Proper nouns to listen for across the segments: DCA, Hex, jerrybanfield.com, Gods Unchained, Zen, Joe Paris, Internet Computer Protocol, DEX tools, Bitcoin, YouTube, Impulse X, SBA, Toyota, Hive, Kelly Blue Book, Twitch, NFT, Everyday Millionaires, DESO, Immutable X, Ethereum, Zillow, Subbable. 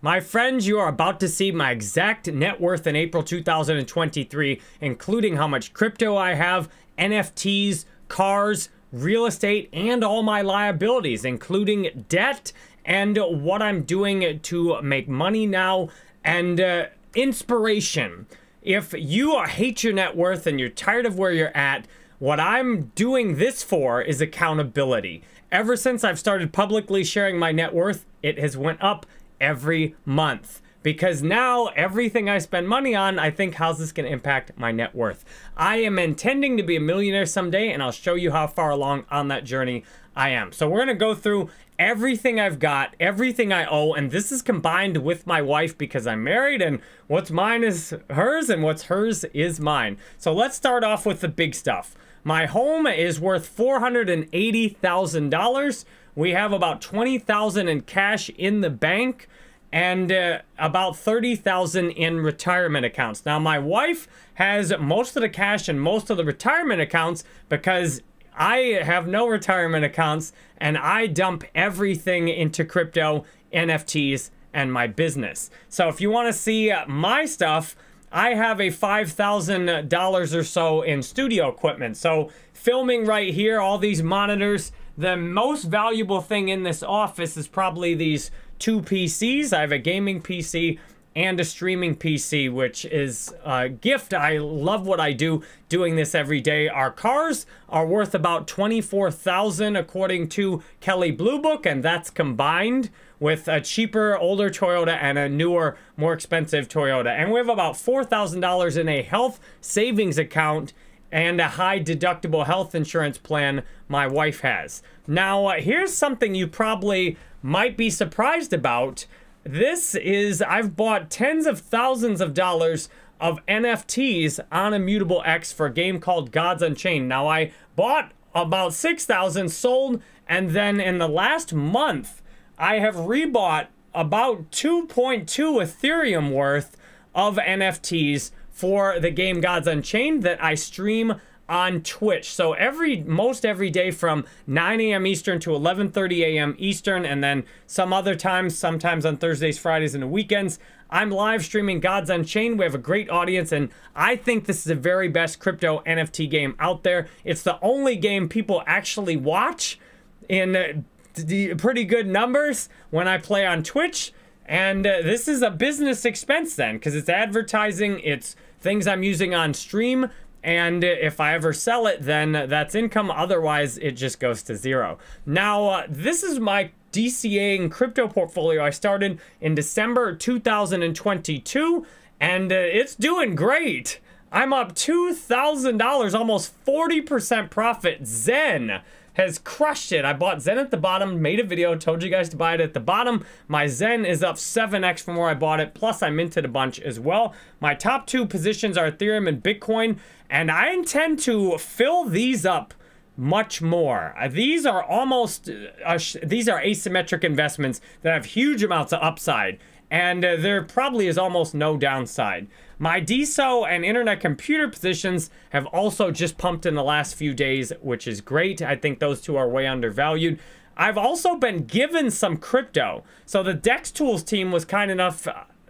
My friends, you are about to see my exact net worth in April 2023, including how much crypto I have, NFTs, cars, real estate, and all my liabilities, including debt, and what I'm doing to make money now, and inspiration. If you hate your net worth and you're tired of where you're at, what I'm doing this for is accountability. Ever since I've started publicly sharing my net worth, it has went up every month. Because now everything I spend money on, I think, how's this gonna impact my net worth? I am intending to be a millionaire someday, and I'll show you how far along on that journey I am. So we're gonna go through everything I've got, everything I owe, and this is combined with my wife because I'm married, and what's mine is hers, and what's hers is mine. So let's start off with the big stuff. My home is worth $480,000. We have about $20,000 in cash in the bank, and about $30,000 in retirement accounts. Now, my wife has most of the cash and most of the retirement accounts because I have no retirement accounts, and I dump everything into crypto, NFTs, and my business. So if you want to see my stuff, I have a $5,000 or so in studio equipment. So filming right here, all these monitors. The most valuable thing in this office is probably these two PCs. I have a gaming PC and a streaming PC, which is a gift. I love what I do, doing this every day. Our cars are worth about $24,000 according to Kelly Blue Book, and that's combined with a cheaper, older Toyota and a newer, more expensive Toyota. And we have about $4,000 in a health savings account and a high deductible health insurance plan my wife has. Now, here's something you probably might be surprised about. This is, I've bought tens of thousands of dollars of NFTs on Immutable X for a game called Gods Unchained. Now, I bought about 6,000, sold, and then in the last month, I have rebought about 2.2 Ethereum worth of NFTs for the game Gods Unchained that I stream on Twitch. So most every day from 9 a.m. Eastern to 11:30 a.m. Eastern, and then some other times, sometimes on Thursdays, Fridays, and the weekends, I'm live streaming Gods Unchained. We have a great audience, and I think this is the very best crypto NFT game out there. It's the only game people actually watch in pretty good numbers when I play on Twitch. And this is a business expense then, because it's advertising, it's things I'm using on stream, and if I ever sell it, then that's income. Otherwise, it just goes to zero. Now, this is my DCA and crypto portfolio I started in December 2022, and it's doing great. I'm up $2,000, almost 40% profit. Zen has crushed it. I bought Zen at the bottom, made a video, told you guys to buy it at the bottom. My Zen is up 7x from where I bought it, plus I minted a bunch as well. My top two positions are Ethereum and Bitcoin, and I intend to fill these up much more. These are almost, these are asymmetric investments that have huge amounts of upside, and there probably is almost no downside. My DESO and Internet Computer positions have also just pumped in the last few days, which is great. I think those two are way undervalued. I've also been given some crypto. So the DEX tools team was kind enough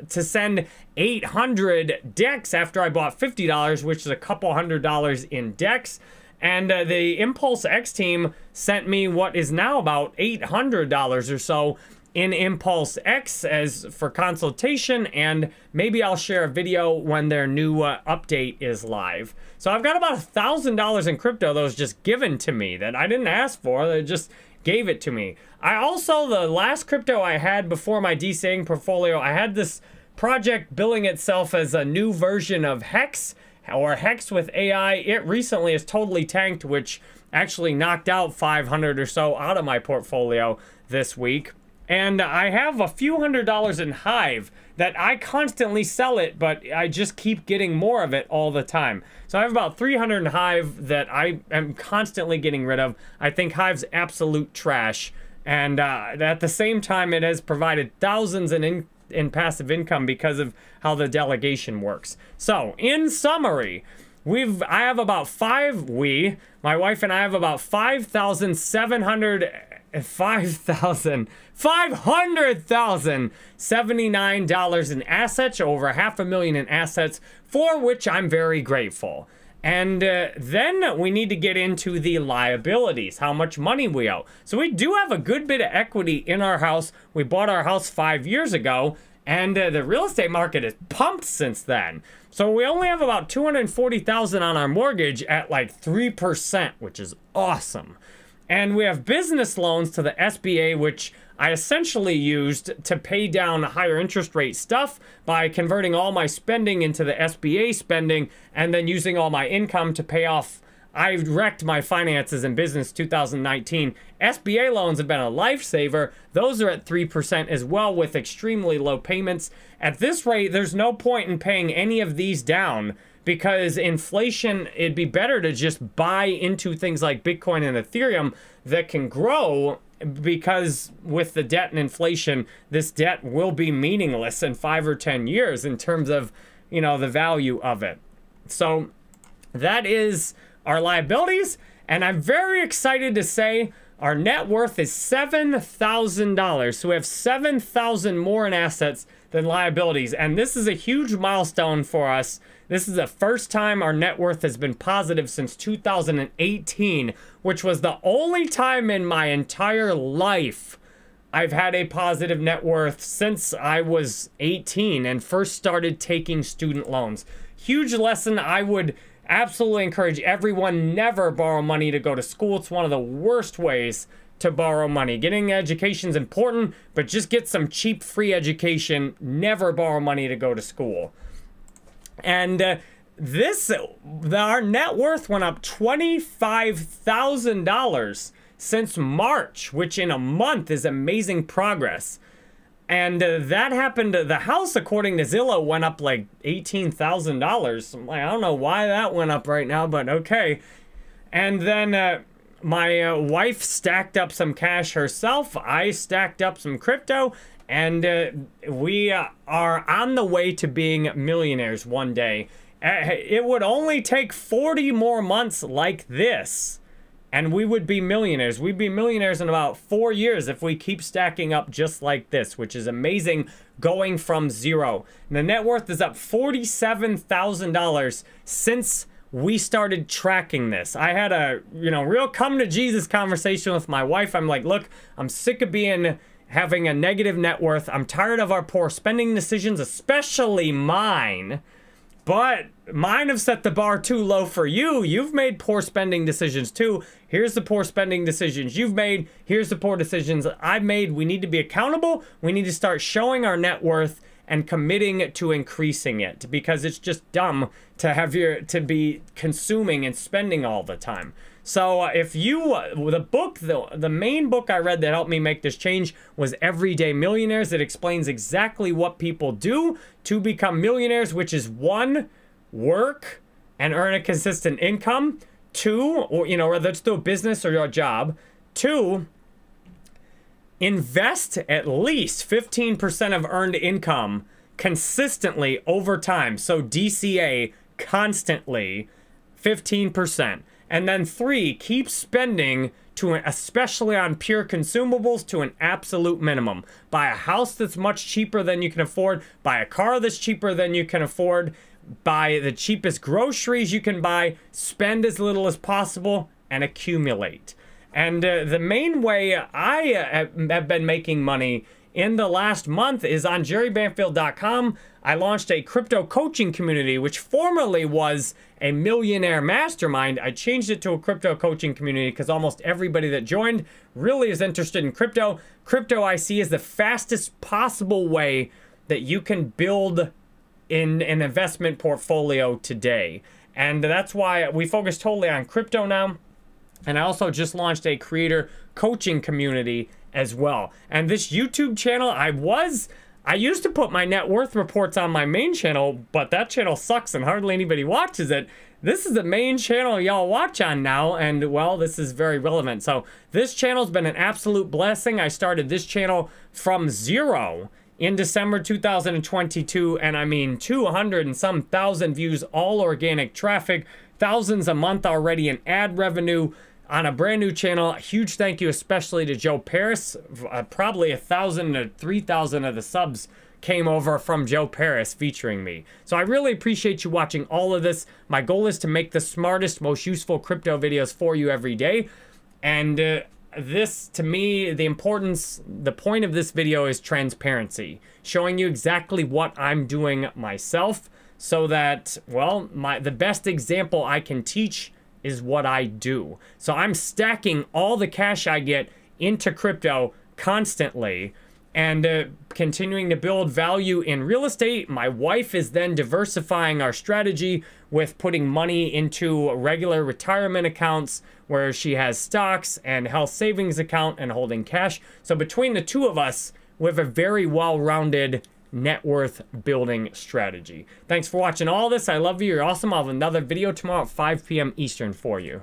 to send 800 DEX after I bought $50, which is a couple $100 in DEX. And the Impulse X team sent me what is now about $800 or so in Impulse X as for consultation, and maybe I'll share a video when their new update is live. So I've got about $1,000 in crypto that was just given to me, that I didn't ask for, they just gave it to me. I also, the last crypto I had before my DCA portfolio, I had this project billing itself as a new version of Hex, or Hex with AI. It recently is totally tanked, which actually knocked out 500 or so out of my portfolio this week. And I have a few $100s in Hive that I constantly sell it, but I just keep getting more of it all the time. So I have about 300 in Hive that I am constantly getting rid of. I think Hive's absolute trash. And at the same time, it has provided thousands in passive income because of how the delegation works. So in summary, I have about my wife and I have about 5,700 $500,079 in assets, over $500,000 in assets, for which I'm very grateful. And then we need to get into the liabilities, how much money we owe. So we do have a good bit of equity in our house. We bought our house 5 years ago, and the real estate market has pumped since then. So we only have about $240,000 on our mortgage at like 3%, which is awesome. And we have business loans to the SBA, which I essentially used to pay down higher interest rate stuff by converting all my spending into the SBA spending and then using all my income to pay off. I wrecked my finances in business 2019. SBA loans have been a lifesaver. Those are at 3% as well, with extremely low payments. At this rate, there's no point in paying any of these down, because inflation, it'd be better to just buy into things like Bitcoin and Ethereum that can grow, because with the debt and inflation, this debt will be meaningless in 5 or 10 years in terms of, you know, the value of it. So that is our liabilities. And I'm very excited to say our net worth is $7,000. So we have $7,000 more in assets than liabilities. And this is a huge milestone for us. This is the first time our net worth has been positive since 2018, which was the only time in my entire life I've had a positive net worth since I was 18 and first started taking student loans. Huge lesson. I would absolutely encourage everyone, never borrow money to go to school. It's one of the worst ways to borrow money. Getting an education is important, but just get some cheap free education. Never borrow money to go to school. And our net worth went up $25,000 since March, which in a month is amazing progress. And that happened. The house, according to Zillow, went up like $18,000. I don't know why that went up right now, but okay. And then my wife stacked up some cash herself. I stacked up some crypto. And we are on the way to being millionaires one day. It would only take 40 more months like this, and we would be millionaires. We'd be millionaires in about 4 years if we keep stacking up just like this, which is amazing, going from zero. And the net worth is up $47,000 since we started tracking this. I had a, you know, real come to Jesus conversation with my wife. I'm like, look, I'm sick of having a negative net worth. I'm tired of our poor spending decisions, especially mine. But mine have set the bar too low for you. You've made poor spending decisions too. Here's the poor spending decisions you've made. Here's the poor decisions I've made. We need to be accountable. We need to start showing our net worth and committing to increasing it, because it's just dumb to have to be consuming and spending all the time. So if you, the main book I read that helped me make this change was Everyday Millionaires. It explains exactly what people do to become millionaires, which is 1, work and earn a consistent income. 2, or, you know, whether it's through a business or your job. 2, invest at least 15% of earned income consistently over time. So DCA constantly, 15%. And then 3, keep spending, especially on pure consumables, to an absolute minimum. Buy a house that's much cheaper than you can afford. Buy a car that's cheaper than you can afford. Buy the cheapest groceries you can buy. Spend as little as possible and accumulate. And the main way I have been making money in the last month is on jerrybanfield.com. I launched a crypto coaching community, which formerly was a millionaire mastermind. I changed it to a crypto coaching community because almost everybody that joined really is interested in crypto. Crypto, I see, is the fastest possible way that you can build in an investment portfolio today. And that's why we focus totally on crypto now. And I also just launched a creator coaching community as well. And this YouTube channel, I used to put my net worth reports on my main channel, but that channel sucks and hardly anybody watches it. This is the main channel y'all watch on now, and well, this is very relevant. So this channel's been an absolute blessing. I started this channel from zero in December 2022, and I mean 200 and some thousand views, all organic traffic, thousands a month already in ad revenue. on a brand new channel. Huge thank you, especially to Joe Paris. Probably 1,000 to 3,000 of the subs came over from Joe Paris featuring me. So I really appreciate you watching all of this. My goal is to make the smartest, most useful crypto videos for you every day. And this, to me, the point of this video is transparency, showing you exactly what I'm doing myself so that, well, the best example I can teach is what I do. So I'm stacking all the cash I get into crypto constantly and continuing to build value in real estate. My wife is then diversifying our strategy with putting money into regular retirement accounts where she has stocks and health savings account and holding cash. So between the two of us, we have a very well-rounded net worth building strategy. Thanks for watching all this. I love you. You're awesome. I'll have another video tomorrow at 5 p.m. Eastern for you.